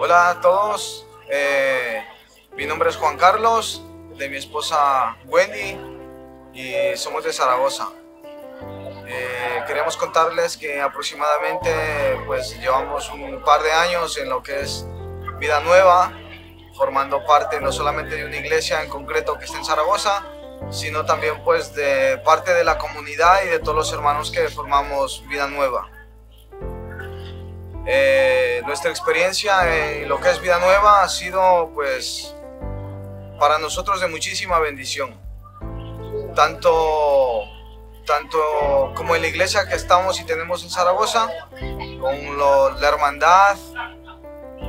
Hola a todos, mi nombre es Juan Carlos, de mi esposa Wendy, y somos de Zaragoza. Queremos contarles que aproximadamente pues llevamos un par de años en lo que es Vida Nueva, formando parte no solamente de una iglesia en concreto que está en Zaragoza, sino también pues de parte de la comunidad y de todos los hermanos que formamos Vida Nueva. Nuestra experiencia en lo que es Vida Nueva ha sido pues para nosotros de muchísima bendición, tanto como en la iglesia que estamos y tenemos en Zaragoza, con la hermandad,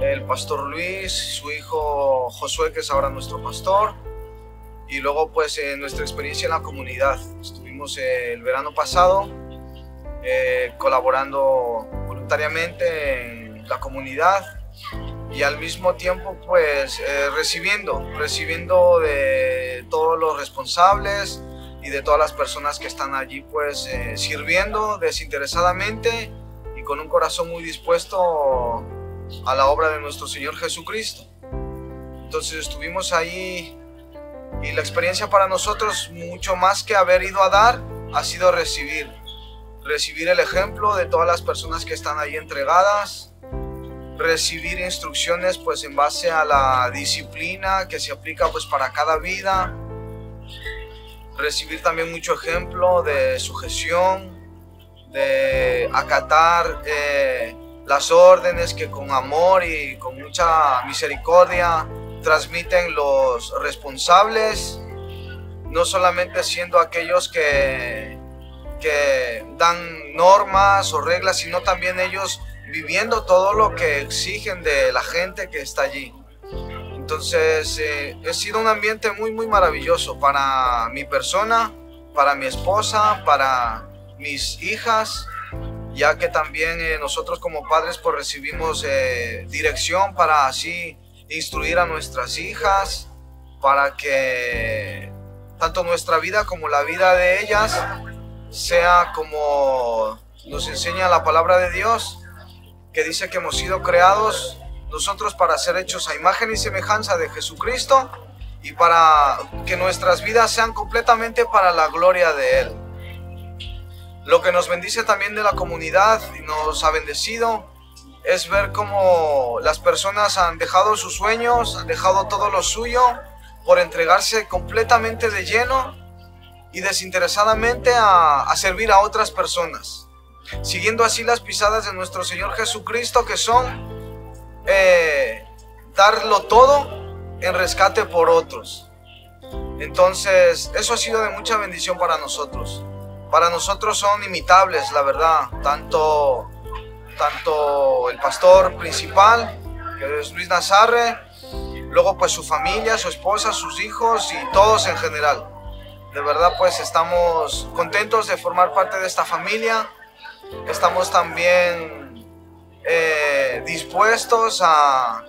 el pastor Luis, su hijo Josué, que es ahora nuestro pastor, y luego pues nuestra experiencia en la comunidad. Estuvimos el verano pasado colaborando voluntariamente en la comunidad y al mismo tiempo pues recibiendo de todos los responsables y de todas las personas que están allí pues sirviendo desinteresadamente y con un corazón muy dispuesto a la obra de nuestro Señor Jesucristo. Entonces estuvimos ahí y la experiencia para nosotros, mucho más que haber ido a dar, ha sido recibir el ejemplo de todas las personas que están ahí entregadas, recibir instrucciones pues en base a la disciplina que se aplica pues para cada vida, recibir también mucho ejemplo de sujeción, de acatar las órdenes que con amor y con mucha misericordia transmiten los responsables, no solamente siendo aquellos que dan normas o reglas, sino también ellos viviendo todo lo que exigen de la gente que está allí. Entonces ha sido un ambiente muy muy maravilloso para mi persona, para mi esposa, para mis hijas, ya que también nosotros como padres pues recibimos dirección para así instruir a nuestras hijas, para que tanto nuestra vida como la vida de ellas sea como nos enseña la palabra de Dios, que dice que hemos sido creados nosotros para ser hechos a imagen y semejanza de Jesucristo y para que nuestras vidas sean completamente para la gloria de Él. Lo que nos bendice también de la comunidad y nos ha bendecido es ver cómo las personas han dejado sus sueños, han dejado todo lo suyo por entregarse completamente de lleno y desinteresadamente a servir a otras personas, siguiendo así las pisadas de nuestro Señor Jesucristo, que son darlo todo en rescate por otros. Entonces eso ha sido de mucha bendición para nosotros. Para nosotros son imitables, la verdad, tanto el pastor principal, que es Luis Nazarre, luego pues su familia, su esposa, sus hijos y todos en general. De verdad pues estamos contentos de formar parte de esta familia. Estamos también dispuestos a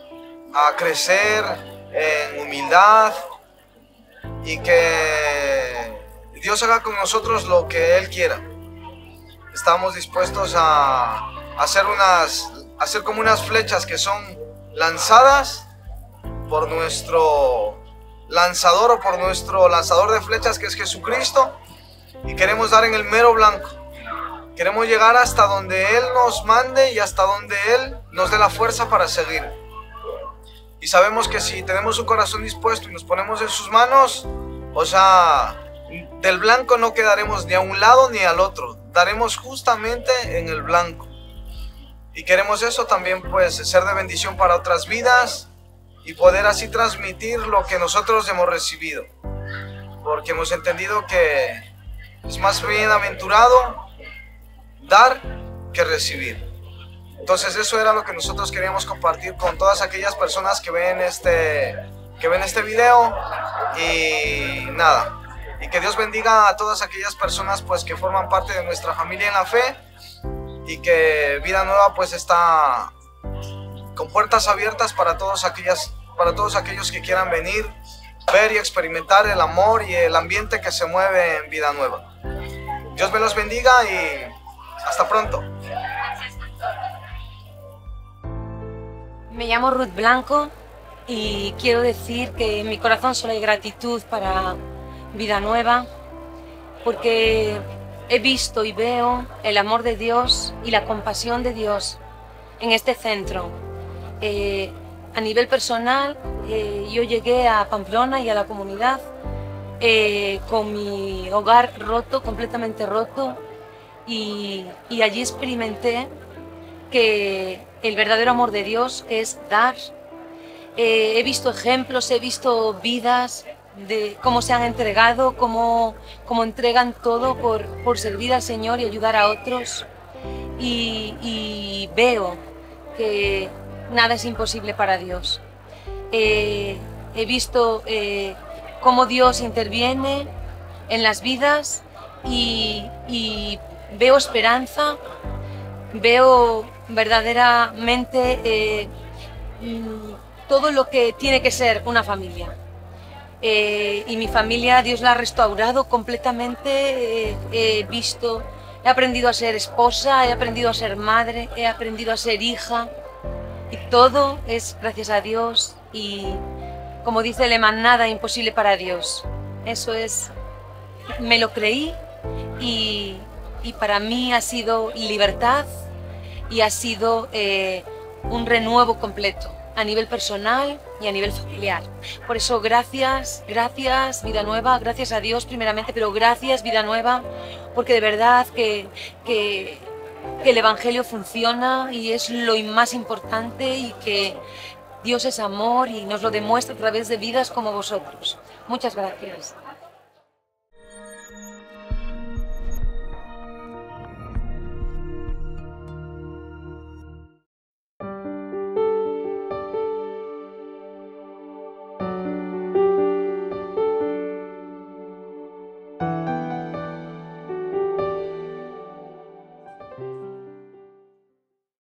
crecer en humildad y que Dios haga con nosotros lo que Él quiera. Estamos dispuestos a hacer como unas flechas que son lanzadas por nuestro lanzador o por nuestro lanzador de flechas, que es Jesucristo, y queremos dar en el mero blanco. Queremos llegar hasta donde Él nos mande y hasta donde Él nos dé la fuerza para seguir. Y sabemos que si tenemos un corazón dispuesto y nos ponemos en sus manos, o sea, del blanco no quedaremos ni a un lado ni al otro. Daremos justamente en el blanco. Y queremos eso también, pues, ser de bendición para otras vidas y poder así transmitir lo que nosotros hemos recibido. Porque hemos entendido que es más bienaventurado dar que recibir. Entonces eso era lo que nosotros queríamos compartir con todas aquellas personas que ven este video. Y nada, y que Dios bendiga a todas aquellas personas pues que forman parte de nuestra familia en la fe, y que Vida Nueva pues está con puertas abiertas para todos aquellos que quieran venir, ver y experimentar el amor y el ambiente que se mueve en Vida Nueva. Dios me los bendiga y hasta pronto. Me llamo Ruth Blanco y quiero decir que en mi corazón solo hay gratitud para Vida Nueva, porque he visto y veo el amor de Dios y la compasión de Dios en este centro. A nivel personal, yo llegué a Pamplona y a la comunidad con mi hogar roto, completamente roto, y allí experimenté que el verdadero amor de Dios es dar. He visto ejemplos, he visto vidas de cómo se han entregado, cómo entregan todo por servir al Señor y ayudar a otros. Y veo que nada es imposible para Dios. He visto cómo Dios interviene en las vidas y veo esperanza, veo verdaderamente todo lo que tiene que ser una familia. Y mi familia Dios la ha restaurado completamente. He aprendido a ser esposa, he aprendido a ser madre, he aprendido a ser hija, y todo es gracias a Dios. Y como dice el lema, nada imposible para Dios. Eso es, me lo creí, y para mí ha sido libertad y ha sido un renuevo completo a nivel personal y a nivel familiar. Por eso gracias Vida Nueva, gracias a Dios primeramente, pero gracias Vida Nueva, porque de verdad que el Evangelio funciona y es lo más importante, y que Dios es amor y nos lo demuestra a través de vidas como vosotros. Muchas gracias.